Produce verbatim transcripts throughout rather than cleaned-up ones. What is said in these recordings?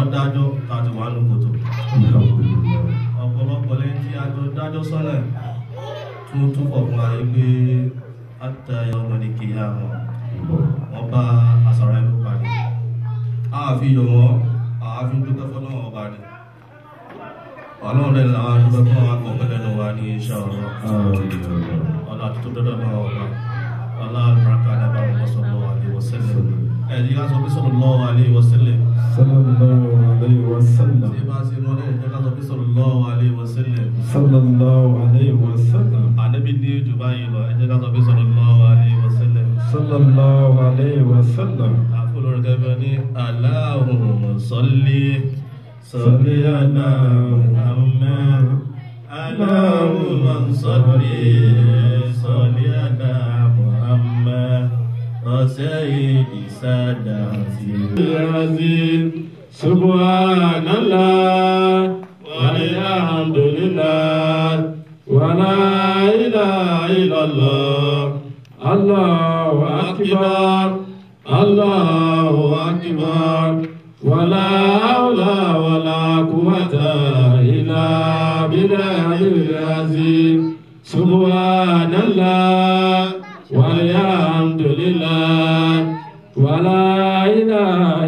ọ̀dájọ́ tàjọ̀wà lókòtò ọ̀pọ̀lọpọ̀ lẹ́yìn tí a jọ dájọ́ sọ́lẹ̀ tó túnbọ̀ fún wa wípé àtàyà ọmọdé kìíyà wọn wọn bá àsàrà ìlú pàdé àfi yọ wọn àfi dúpẹ́ fọ́nà ọba rẹ̀ ọlọ́run rẹ̀ làwọn dúpẹ́ fún wa kọ̀ mẹ́lẹ́nu wa ní iṣẹ́ ọ̀rọ̀ ọ̀là tó dọ́dọ̀ náà ọba ọ̀là àbúrákà alábàárọ̀ mọ́sọ̀lọ́ àdéwọ̀sẹ́lẹ̀ ẹ̀yìn ká sọ pé sọ̀rọ̀ lọ́wọ́ àdéwọ̀sẹ́lẹ̀ sallallahu alayhi wa sallam sallallahu alayhi wa sallam sallallahu alayhi wa sallam anabi ni dubai lo e je ka so bi sallallahu alayhi wa sallam sallallahu alayhi wa sallam akulu rabani allahumma salli salli ala muhammad allahumma salli salli ala muhammad رسائل ساداتي العزيز سبحان الله والحمد لله ولا إله إلا الله الله أكبر الله أكبر ولا حول ولا قوة إلا بالله العزيز سبحان الله والحمد لله ولا إله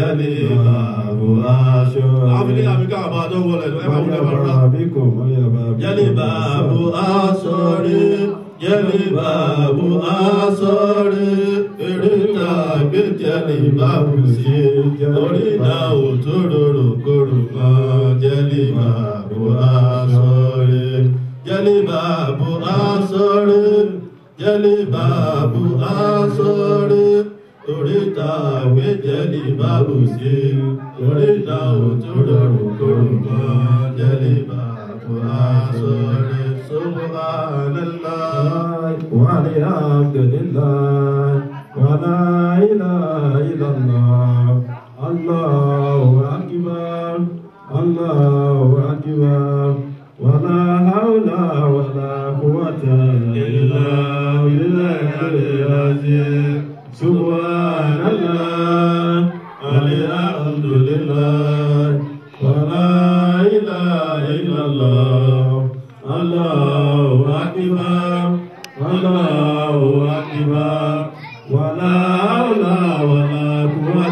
Jalibabu Ashura. Abili Amika Abado wọlé ló ẹ máa wúlẹ̀ bá rà. Jalibabu Ashura. Jalibabu Ashura. Èrìtà gbé Jalibabu sí. Orí náà ò tó rorò kóró kan. Jalibabu Ashura. Jalibabu Ashura. Jalibabu Ashura. Orita we Jalibabu se orita otoro korunba Jalibabu asore subhanallah wa alhamdulillah wa la ilaha illallah Allahu akbar Allahu akbar wa la hawla wa la quwwata illa billah سبحان الله والحمد لله ولا إله إلا الله الله أكبر الله أكبر ولا حول ولا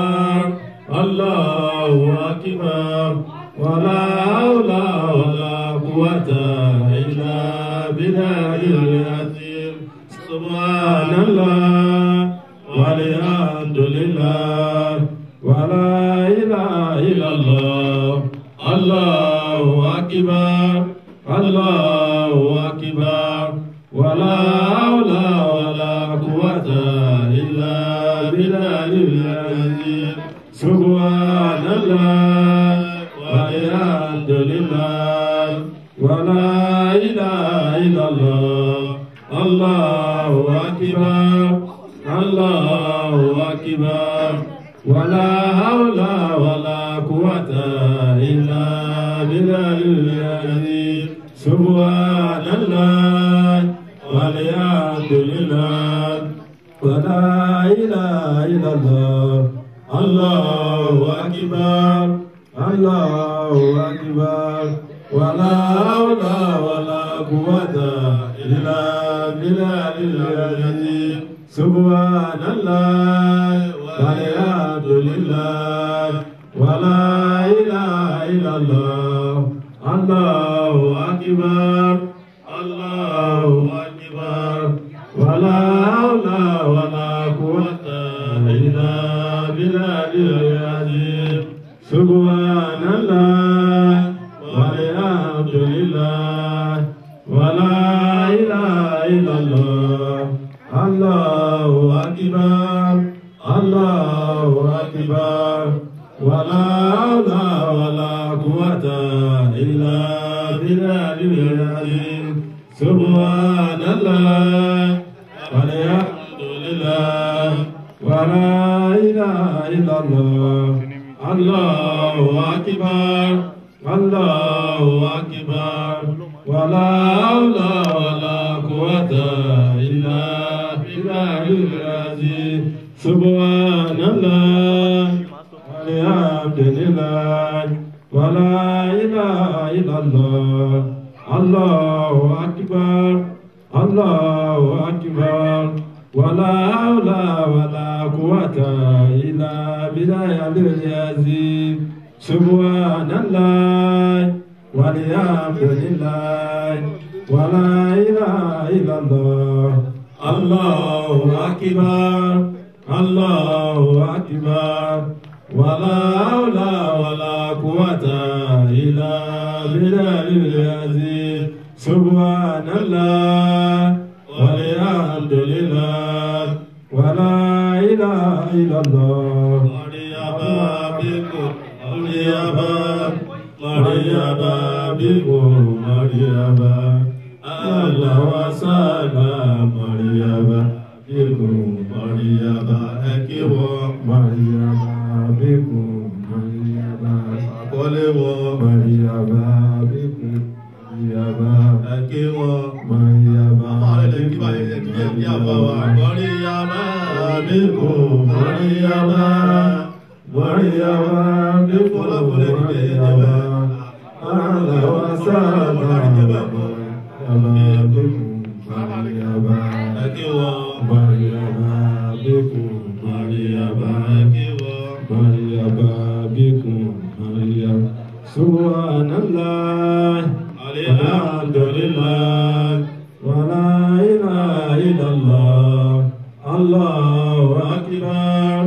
قوة إلا بالله العظيم سبحان الله والحمد لله ولا إله إلا الله الله أكبر الله أكبر ولا حول ولا قوة إلا بالله العظيم سبحان الله والحمد لله ولا إله إلا الله الله أكبر الله أكبر ولا حول ولا قوة إلا بالله العظيم سبحان الله والحمد لله ولا إله إلا الله الله أكبر الله أكبر ولا حول ولا قوة إلا بالله العظيم سبحان الله والحمد لله ولا إله إلا الله الله أكبر الله أكبر ولا حول ولا قوة إلا بالله العظيم سبحان الله والحمد لله ولا إله إلا الله الله أكبر الله أكبر ولا حول ولا قوة إلا بالله العظيم سبحان الله والحمد لله ولا إله إلا الله الله Akbar, Allahu Akbar, wa la hawla wa la quwwata illa billahil azim. Subhanallah walhamdulillah wa la ilaha illallah. Allahu Akbar, Allahu Akbar, wa la hawla wa la quwwata illa Subhanallah, walhamdulillah, wa la ilaha illallah. Allahu Akbar, Allahu Akbar, wa la hawla wa la quwwata illa billahil azim. Subhanallah, walhamdulillah. Wa la ilaha illallah. Allahu Akbar, Allahu Akbar, wa la hawla wa la quwwata illa billahil azim. Subhanallah walhamdulillah wa la ilaha illallah. Allahu Akbar, Allahu Akbar, wa la hawla wa la quwwata illa billahil azim. Subhanallah walhamdulillah wa la ilaha illallah. Mariyababiko mariyabab mariyababiko mariyabab Allah wa salam mariyababiko mariyabab ekiwo mariyabab Bikum Mariyaba, Akolewo Mariyaba, Bikum Mariyaba, Akewo Mariyaba, Aleki Mariyaki Mariyaba, Mariyaba, Bikum Mariyaba, Mariyaba, Bikola Mariyaba, Alawa Sala Mariyaba, Bikum Mariyaba, Akewo Mariyaba, Bikum Mariyaba. Mariyaba bikum mariyaba. Subhanallah alhamdulillah wa la ilaha illallah. Allahu Akbar,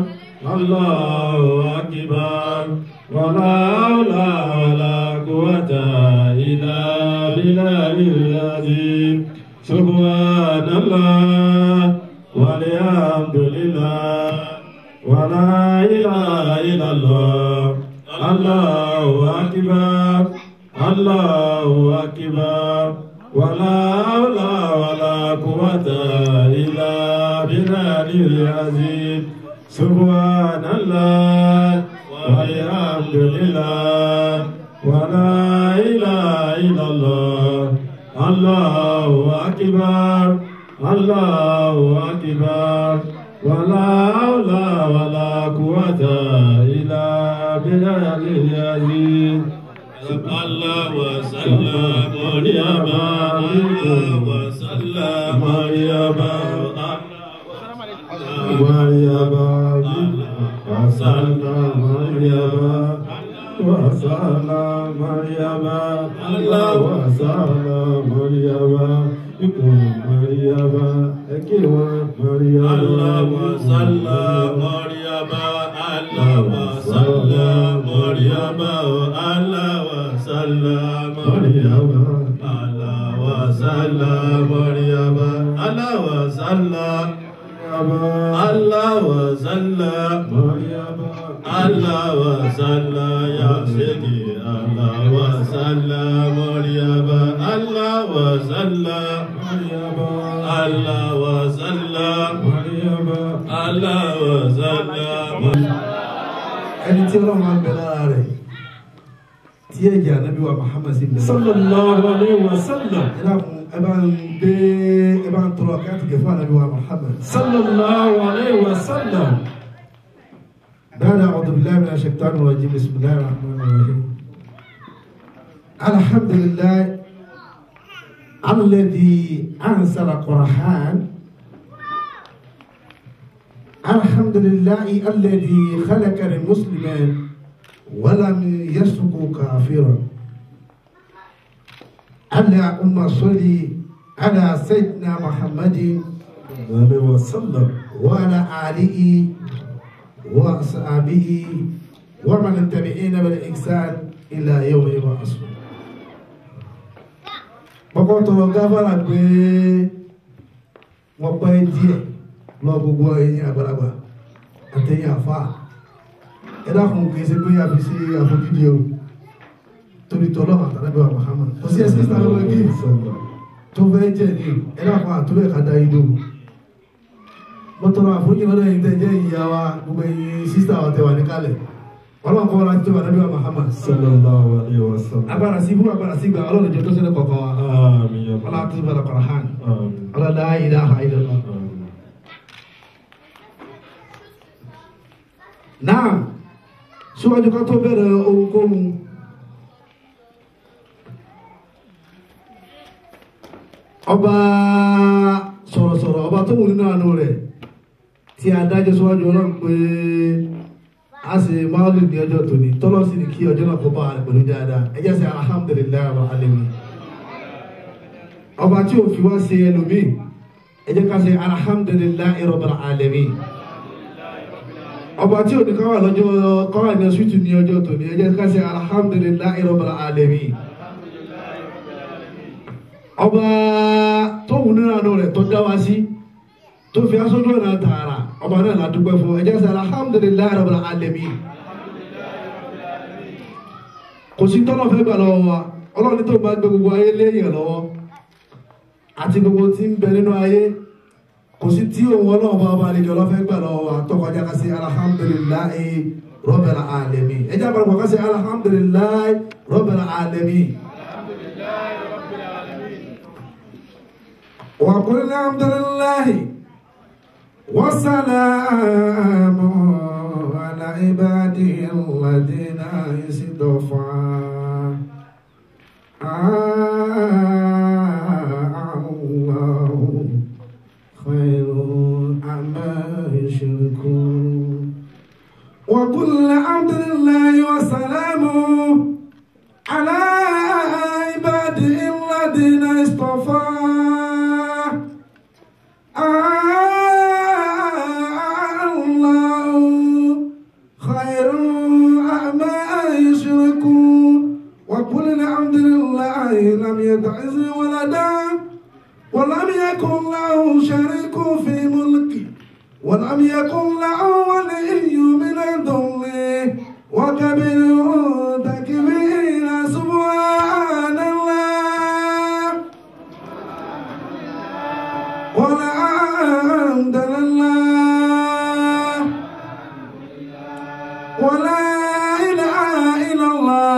Allahu Akbar, wa la hawla wa la quwwata illa billahil azim. Subhanallah walhamdulillah wa la ilaha illallah. Allahu Akbar, Allahu Akbar, wa la hawla wa la quwwata illa billahil azim. Subhanallah walhamdulillah wa la ilaha illallah. Allahu Akbar, Allahu Akbar, wa la hawla wa la quwwata illa billahil azim. Sallallahu wa sallam mariyaba, wa sallam mariyaba, mariyaba, wa sallam mariyaba, wa sallam mariyaba, wa sallam mariyaba. Mariyaba, ekiwa mariyaba. Allah wa sallam mariyaba, Allah wa sallam mariyaba, Allah wa sallam mariyaba, Allah wa sallam mariyaba, Allah wa sallam mariyaba, Allah wa sallam mariyaba, Allah wa sallam ya Sayyidi, Allah wa sallam mariyaba, Allah wa sallam. Allah wa sallam Allah wa sallam. Ẹni tí Ọlọ́run máa ń bẹ lára rẹ̀ tí ẹ̀jẹ̀ ànábì wa Muhammad sallallahu alaihi wa sallam. Ẹ bá ń gbé ẹ bá ń tọrọ káàtì kẹfà ànábì wa Muhammad sallallahu alaihi wa sallam. Bẹ́ẹ̀ni àwọn tóbi láì náà ṣe tánù rajim bismillahir rahmanir rahim. Alhamdulillah. الذي أنزل القرآن. الحمد لله الذي خلق المسلمين ولم يسلك كافرا. Allahumma salli ala Sayyidina Muhammadin wa sallam wa ala alihi wa ashabihi wa man tabi'ina bil ihsan ila yawmi ba'th. Boko to gavara pe mo pe die lo gugu eyin abaraba ateyin afa era fun ke se pe abi se afojide o torí tọlọ́run àtàlẹ́bí wa Muhammad kò sí ẹsẹ̀ ìsàlẹ̀ wọn kí tó fẹ́ jẹ́ ní ẹ̀rọ kan àtúwẹ̀ ká da idó mo tọrọ àforíjì lọ́dọ̀ yìí tẹ́ jẹ́ ìyá wa gbogbo ẹ̀yin sísá ọ̀tẹ̀ wà ní kalẹ̀ ọlọ́run kọ́ wọn ti wà lẹ́bí wa Muhammad sallallahu alaihi wasallam agbára sí ibú agbára sí gba ọlọ́run jẹ́ tó ṣẹlẹ̀ kọ̀ọ̀kan wa ọlọ́run àti ìbára kọ̀ọ̀kan hàn ọlọ́run la ilaha illallah. Náà síwájú ká tó bẹ̀rẹ̀ ohunkóhun ọba sọ̀rọ̀sọ̀rọ̀ ọba tó wù nínú àánú rẹ̀ tí a dájọ́ síwájú ọlọ́run pé a sì máa lè ní ọjọ́ tòní tọ́lọ́ sí ni kí ọjọ́ náà kó bá rẹ̀ pẹ̀lú dáadáa ẹ jẹ́ sẹ́ alhamdulillahi rabbil alamin ọba tí ò fi wá sí ẹlòmíì ẹ jẹ́ ká sẹ́ alhamdulillahi rabbil alamin ọba tí ò ní káwà lọ́jọ́ káwà ní ọsùtù ní ọjọ́ tòní ẹ jẹ́ ká sẹ́ alhamdulillahi rabbil alamin ọba tó wù nínú àánú rẹ̀ tó dá wa sí tó fi aṣojú ọ̀nà tààrà ọba náà la dúpẹ́ fún ẹ jẹ́ sẹ́ alhamdulillahi rabbil alamin kò sí tọ́lọ̀ fẹ́ gbà lọ́wọ́ wa ọlọ́run ní tó bá gbé gbogbo ayé léèyàn lọ́wọ́ àti gbogbo tí ń bẹ nínú ayé kò sí tí òun ọlọ́run bá bá àlejò ọlọ́fẹ́ gbà lọ́wọ́ wa tó kọjá ká sí alhamdulillahi rabbil alamin ẹ jẹ́ àpapọ̀ ká sí alhamdulillahi rabbil alamin. وقل الحمد لله والسلام على عباده الذين اصطفى الله خير عما يشركون وقل الحمد لله والسلام على عباده الذين اصطفى لم يتخذ ولدا ولم يكن له شريك في ملكه ولم يكن له ولي من الذل وكبره تكبيرا سبحان الله والحمد لله ولا إله إلا الله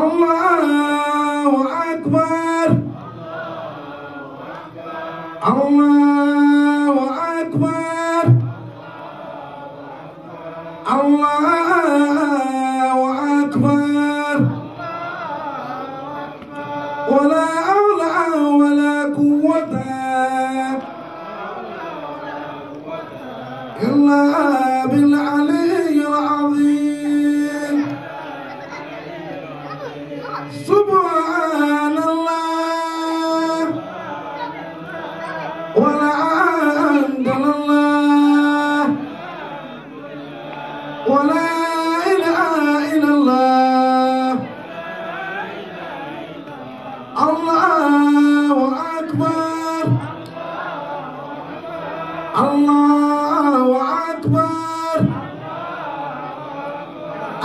Allahu Akbar Allahu Akbar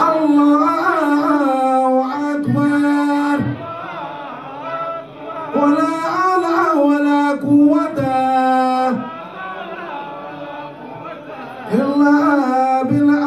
Allahu Akbar wala hawla wala quwwata illa billah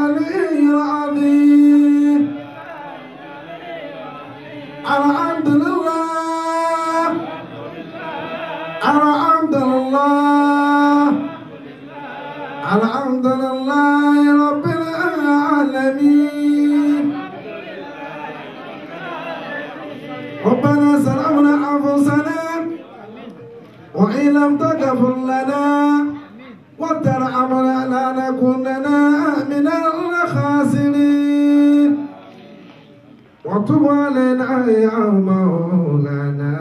وتوالنا يا مولانا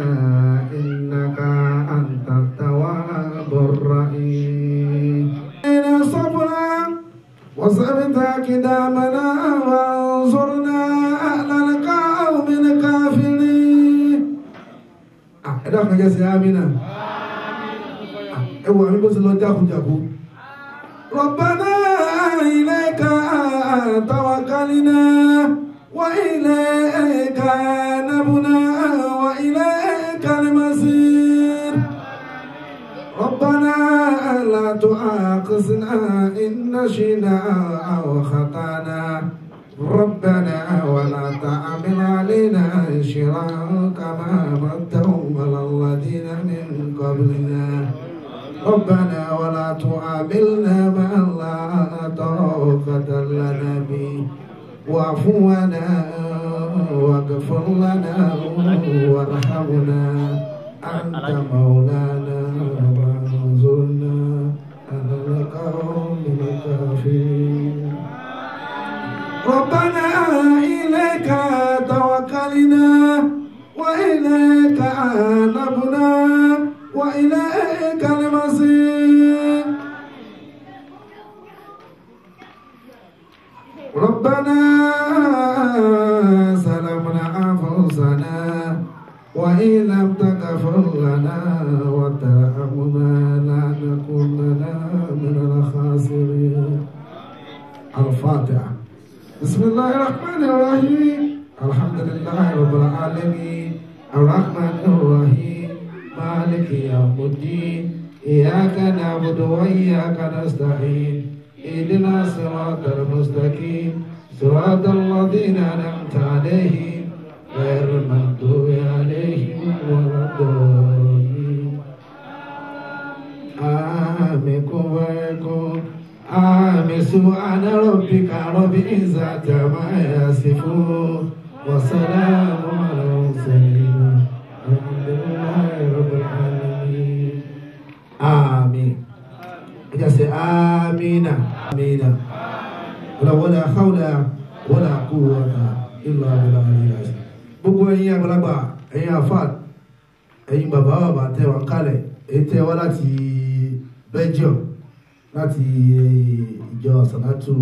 إنك أنت التواب الرحيم إن صبرا وثبت أقدامنا وانصرنا أهل القوم الكافرين أحداك يا سيامنا أهو أمي بس لو جاكو جاكو ربنا إليك توكلنا وإليك نبنا وإليك المصير ربنا لا تؤاخذنا إن نسينا أو خطأنا ربنا ولا تحمل علينا إصرا كما حملته على الذين من قبلنا ربنا ولا تحملنا ما لا طاقة لنا به واعف عنا واغفر لنا وارحمنا أنت مولانا وانصرنا على القوم الكافرين ربنا إليك توكلنا وإليك أنبنا وإليك المصير ربنا وإن لم تغفر لنا وترحمنا لنكونن من الخاسرين. الفاتحة. بسم الله الرحمن الرحيم. الحمد لله رب العالمين. الرحمن الرحيم. مالك يوم الدين. إياك نعبد وإياك نستعين. اهدنا الصراط المستقيم. صراط الذين أنعمت عليهم. غير المغضوب عليهم ولا الضالين آمنكم ويكم آمن سبحان ربك رب العزة عما يصفون وسلام على المرسلين الحمد لله رب العالمين آمين just say آمين آمين ولا حول ولا قوة إلا بالله gbogbo ẹ̀yin àgbàlagbà ẹ̀yin afad ẹ̀yin bàbá bàbá tẹ́ wà kalẹ̀ èyí tẹ́ wá láti Belgium láti ìjọ Sanatu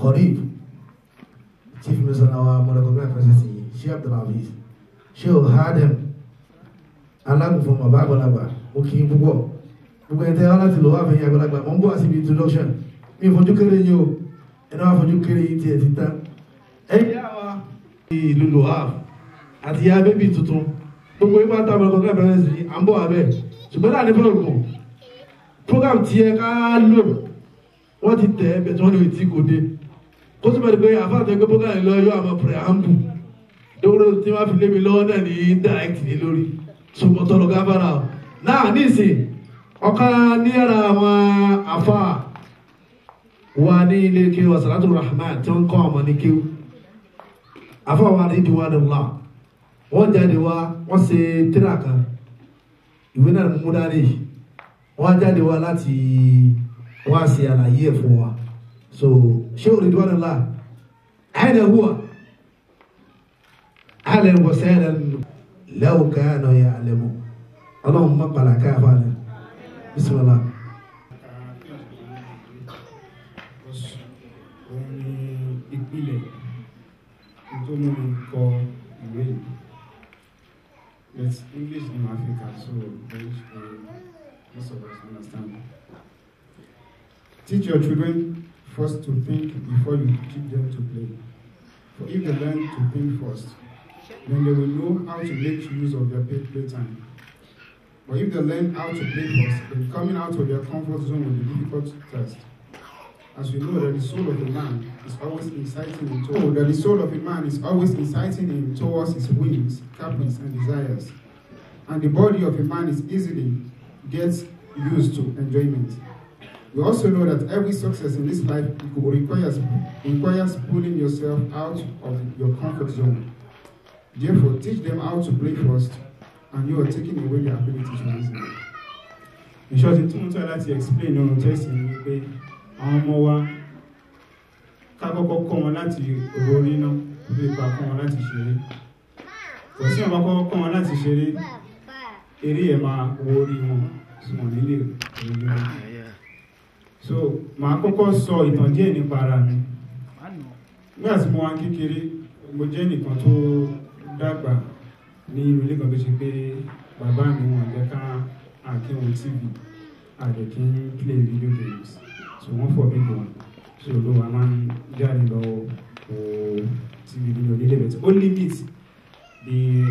Korib chief minister náà wà mọ̀lẹ́kọ̀ọ́gbẹ́ fásitì Sheikh Abdulhafiz Sheikh Hadem alágùnfọ̀n bàbá àgbàlagbà ó kì í púpọ̀ gbogbo ẹ̀yin tẹ́ wá láti lọ́wọ́ àfẹ́yìn àgbàlagbà mọ̀ ń bọ̀ síbi introduction mi ìfojú kéré yìí o ẹni wàá fojú kéré yìí tiẹ̀ ti tán ẹ̀yin àwọn ìlú Lohab àti ya bébì tuntun gbogbo ìgbà tá a bọ̀ lọ́kọ̀ọ́kọ́ ìbẹ̀rẹ̀ sí à ń bọ̀ abẹ́ ṣùgbọ́n láti fún ògùn program ti ẹ ká lò wọ́n ti tẹ̀ ẹ́ bẹ̀tẹ̀ wọ́n lè ti kò dé kó tó bẹ̀rẹ̀ pé àfáàtọ̀ ẹgbẹ́ program lọ yọ àmọ́ preambu dókòrò tí wọ́n fi lé mi lọ́wọ́ náà ní direct ní lórí ṣùgbọ́n tọrọ gábàrà o náà níìsín ọ̀kan níyàrá àwọn àfa wa ní ilé kéwù Sanatu Rahman tí wọ́n kọ́ àwọn ní kéwù afọwọ́ àti ìdíwọ́ àdìmúlá wọ́n jáde wá wọ́n ṣe tírà kan ìwé náà mú dání wọ́n jáde wá láti wá ṣe àlàyé ẹ̀ fún wa so ṣé o lè dúró àdìmúlá àyìnlẹ̀ hùwà àlẹ́ wọ̀ṣẹ́ ẹ̀ lẹ́wọ̀ káyánà yà àlẹ́ mọ́ ọlọ́run má pàlà káyà fún àlẹ́ bisimilá. ìpìlẹ̀ tó mú mi kọ ìwé yìí but English ni màá fi kà so English for most of us understand. Teach your children first to think before you teach them to play. For if they learn to think first, then they will know how to make use of their playtime. But if they learn how to play first, then coming out of their comfort zone will be difficult to test. As we know that the soul of a man is always inciting him towards, that the soul of a man is always inciting him towards his whims, caprices, and desires, and the body of a man is easily gets used to enjoyment. We also know that every success in this life requires requires pulling yourself out of your comfort zone. Therefore, teach them how to play first, and you are taking away their ability to reason. In short, it turns out that you explain on the test in the way. Àwọn ọmọ wa ká kọ́kọ́ kọ́ wọn láti orí náà kó lè bá kọ́ wọn láti ṣeré. Kò sí ọ̀bá kọ́kọ́ kọ́ wọn láti ṣeré, eré ẹ̀ máa wọ orí wọn tí wọ́n nílé orí wọn. So màá kọ́kọ́ sọ ìtàn díẹ̀ nípa ara mi. Nígbà tí mo wá kékeré, mo jẹ́ nìkan tó dàgbà ní ilé kan tó ṣe pé bàbá mi wọ́n jẹ́ ká àkíwọ̀n T V, àdẹ̀kí play video games, so wọ́n fọ̀ bí wọn. So olówó a máa ń jáde lọ wo T V nínú onílé bẹ̀tẹ̀. Ó limit the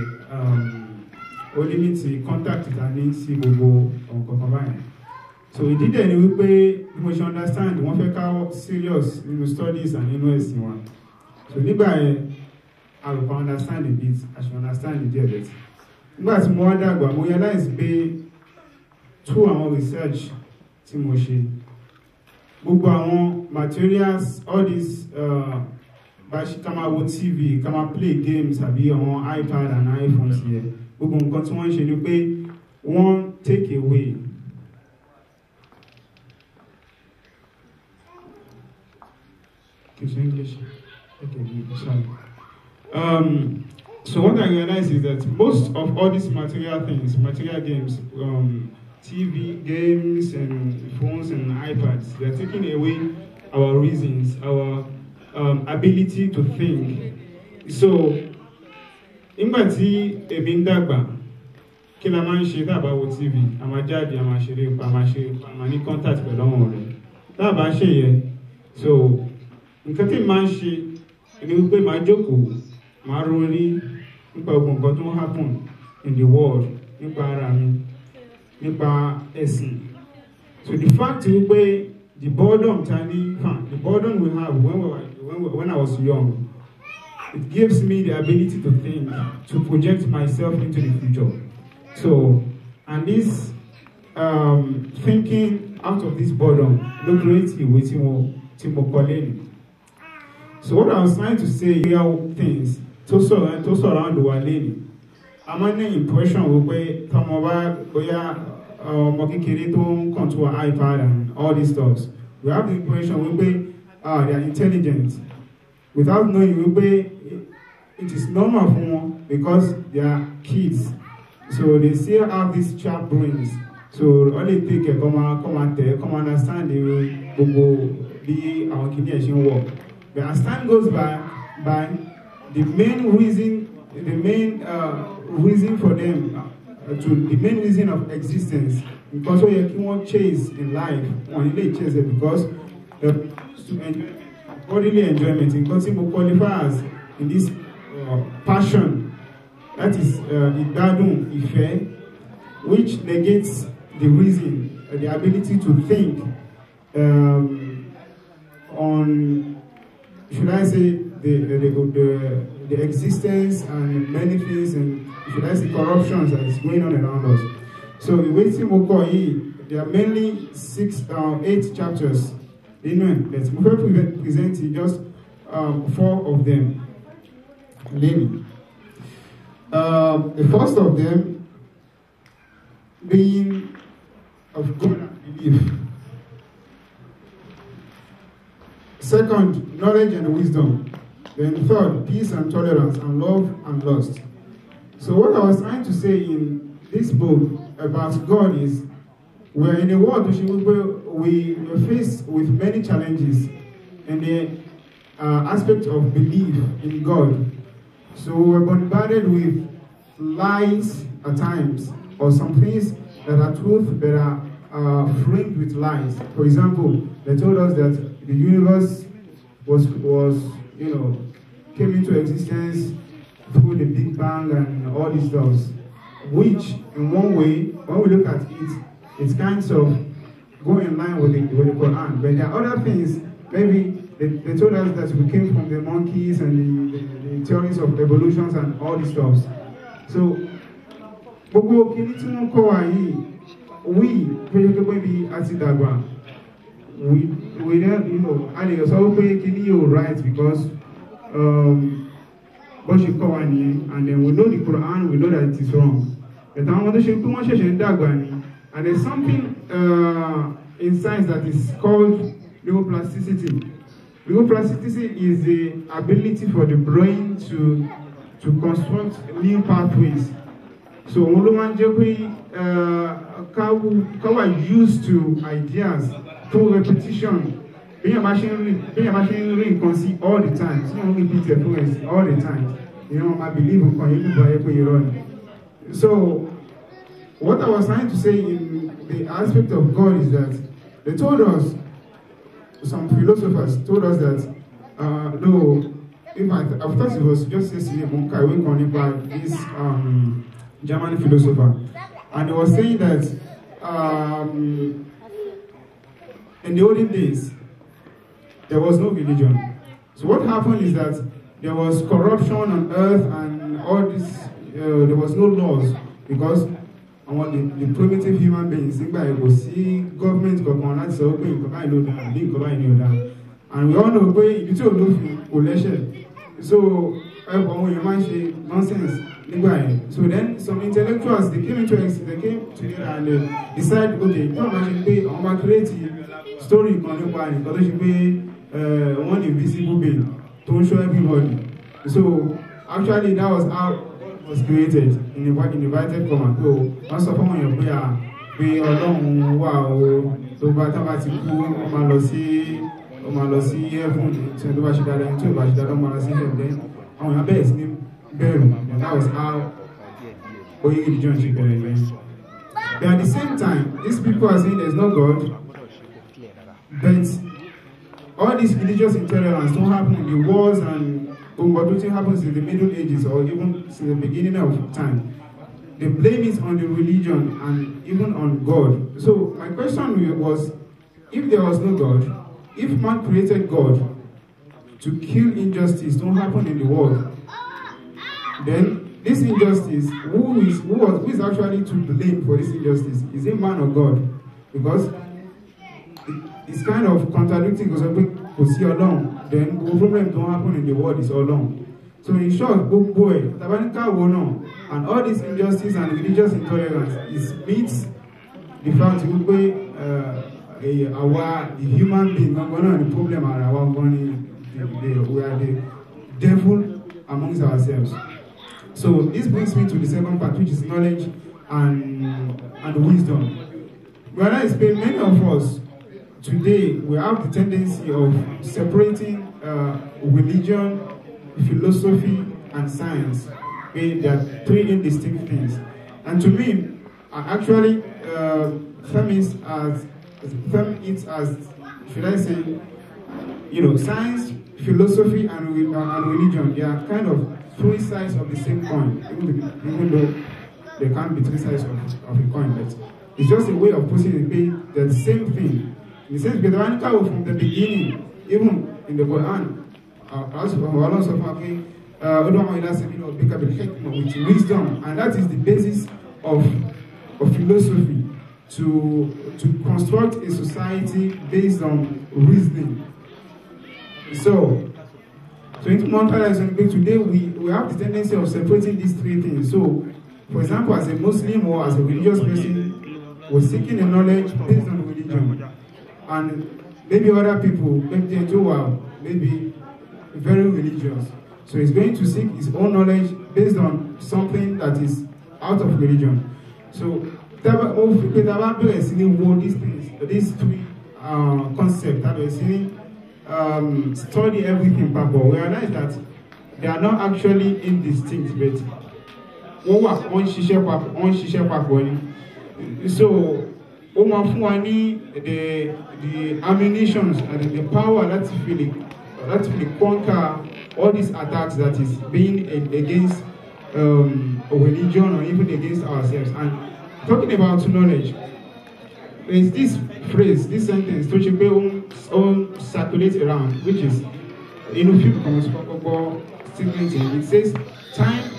ó limit the contact ta ní sí gbogbo ọ̀kọ̀ọ̀kan báyìí. So ìdí dẹ̀ ni wípé mo ṣe understand wọ́n fẹ́ ká serious nínú studies and nínú ẹ̀sìn wa. So nígbà yẹn a lè fa understand a bit, a ṣe understand díẹ̀ bẹ̀tẹ̀. Nígbà tí mo wá dàgbà, mo realize pé through àwọn research tí mo ṣe, gbogbo àwọn materials, all these bá ṣe ká máa wo T V, ká máa play games àbí àwọn iPad and iPhones yẹ, gbogbo nǹkan tí wọ́n ń ṣe ni pé wọ́n take away. Kìí ṣe English? Okay, sorry. Um, So what I realized is that most of all these material things, material games, um, T V games and phones and iPads, they're taking away our reasons, our um, ability to think. So, nígbà tí èmi ń dàgbà, kí la máa ń ṣe tá a bá wo T V, a máa jáde, a máa ṣeré, a máa ṣe, a máa ní contact pẹ̀lú àwọn ọ̀rẹ́. Tá a bá ṣe yẹn, so nǹkan tí màá ń ṣe ni wípé màá jókòó, màá ronú nípa ogun nǹkan tó ń happen in the world, nípa ara mi, nípa ẹ̀sìn. So the fact wípé the boredom tani, the boredom we have when, we, when, we, when I was young, it gives me the ability to think, to project myself into the future. So, and this um, thinking out of this boredom, ló create ìwé tí mo tí mo kọ lẹ́nu. So what I was trying to say, real things, tó sọ̀rọ̀ tó sọ̀rọ̀ àwọn olùwà lẹ́nu. A máa ń ní impression wípé tọmọ bá bóyá ọmọ kékeré tó ń control iPad and all these stuff, we have the impression wípé uh, they are intelligent without knowing wípé it is normal fún wọn because they are kids, so they still have these sharp brains, so all they take ẹ̀ kọ́ máa kọ́ máa tẹ̀ ẹ́ kọ́ máa understand gbogbo bí àwọn kìnìún ẹ̀ ṣe ń wọ̀. But as time goes by, by the main reason The main uh, reason for them, uh, to, the main reason of existence, because we can't chase in life, only chase it because the enjoyment, bodily enjoyment, because it qualifies in this uh, passion, that is ìgbádùn, uh, ìfẹ́, which negates the reason, uh, the ability to think um, on, should I say, the the, the the existence and many things and should I say corruptions that is going on around us. So the way Timoko he, there are mainly six or uh, eight chapters. You know, let's present just um, four of them. Uh, the first of them being of God and belief. Second, knowledge and wisdom. Then third, peace and tolerance, and love and lust. So what I was trying to say in this book about God is, we're in a world we are faced with many challenges in the uh, aspect of belief in God. So we're bombarded with lies at times, or some things that are truth that are uh, framed with lies. For example, they told us that the universe was, was you know, came into existence through the Big Bang and all these stuff, which in one way, when we look at it, it's kind of go in line with the, with the Quran. But there are other things, maybe they, they told us that we came from the monkeys and the, the, the theories of evolutions and all these stuff. So, we, We we don't you know and it was always giving you right because um what you call and then we know the Quran, we know that it is wrong. But I want to show too much and there's something uh in science that is called neuroplasticity. Neuroplasticity is the ability for the brain to to construct new pathways. So uh, we are used to ideas through repetition. Being a machine, being a machine, can see all the time. So you repeat your things all the time. You know, I believe in you. So what I was trying to say in the aspect of God is that they told us, some philosophers told us that, uh, no, if I, th I thought it was just yesterday, Munkai Wekoni by this um, German philosopher, and they were saying that um, in the olden days, there was no religion. So what happened is that there was corruption on earth and all this, uh, there was no laws, because I want the, the primitive human beings, see government, government, so and we all know it's a election. So nonsense. So then some intellectuals they came into they came together and uh, decided, okay, I'm creative story because should be one invisible being to show everybody. So actually that was how was created in the invited command. So, once upon your prayer, we alone, wow, so Batamatiku, Malosi, Malosi, and Bashida and two Bashida Malasi, and then on our best name, Berum, and that was how we did join together. But at the same time, these people are saying there's no God, but all these religious intolerance don't happen in the wars and Umbatuti happens in the Middle Ages or even since the beginning of time. The blame is on the religion and even on God. So my question was, if there was no God, if man created God to kill injustice, don't happen in the world, then this injustice, who is, who was, who is actually to blame for this injustice? Is it man or God? Because it's kind of contradicting because we see alone. Then the problem don't happen in the world is all long. So in short, book boy, Tabanika Wono, and all this injustice and religious intolerance is meets the fact that uh, our human being not going to the problem and our going we are the devil amongst ourselves. So this brings me to the second part, which is knowledge and and wisdom. Whereas many of us today, we have the tendency of separating uh, religion, philosophy, and science. Okay, they are three indistinct things. And to me, I actually uh, term it as, term it as, should I say, you know, science, philosophy, and, uh, and religion, they are kind of three sides of the same coin, even, even though they can't be three sides of, of a coin, but it's just a way of putting the same thing. He says, from the beginning, even in the Quran, with wisdom, and that is the basis of, of philosophy, to, to construct a society based on reasoning. So, so in modern today, we, we have the tendency of separating these three things. So, for example, as a Muslim or as a religious person, we're seeking a knowledge based on religion. And maybe other people, maybe they too are maybe very religious. So he's going to seek his own knowledge based on something that is out of religion. So these things, these three uh, concepts that we're seeing, um, study everything, but we realize that they are not actually indistinct, but so the, the ammunitions and the power that really, that really conquer all these attacks that is being against um, religion or even against ourselves. And talking about knowledge, there's this phrase, this sentence, which will circulate around, which is, it says, time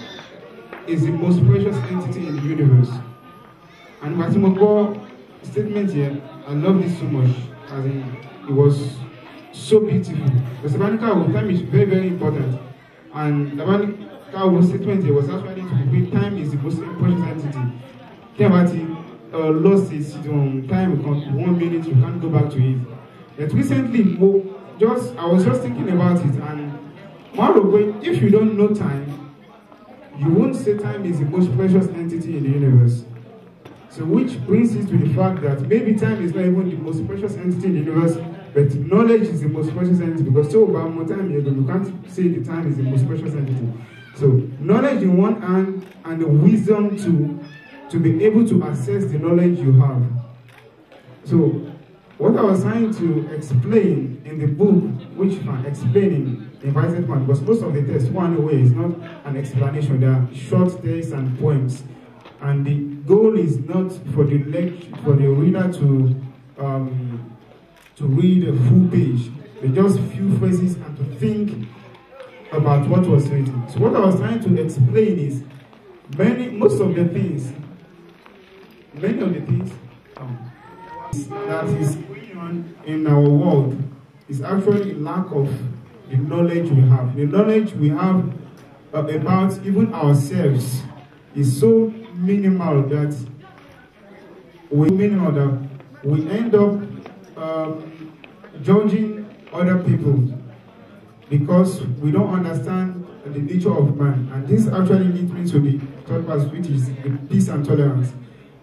is the most precious entity in the universe. And statement here, I love this so much, as in, it was so beautiful. The Sabanika time is very, very important. And Sabanika statement here was actually to be time is the most important entity. Think about it, uh, lost is um, time, one minute, you can't go back to it. Yet recently, just I was just thinking about it, and moreover, if you don't know time, you won't say time is the most precious entity in the universe. So which brings us to the fact that maybe time is not even the most precious entity in the universe, but knowledge is the most precious entity, because so about more time you can't say the time is the most precious entity. So knowledge in one hand and the wisdom to to be able to access the knowledge you have. So what I was trying to explain in the book, which I'm explaining in Vincent Man, because most of the text, one way, is not an explanation. They are short texts and poems. And the goal is not for the lecture, for the reader to um, to read a full page, but just few phrases and to think about what was written. So what I was trying to explain is many, most of the things, many of the things um, that is going on in our world is actually lack of the knowledge we have. The knowledge we have about even ourselves is so minimal that we minimal that we end up um, judging other people because we don't understand the nature of man. And this actually leads me to the third part, which is the peace and tolerance.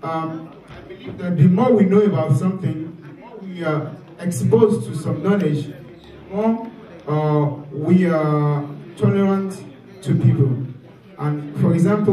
Um, That the more we know about something, the more we are exposed to some knowledge, the more uh, we are tolerant to people. And for example,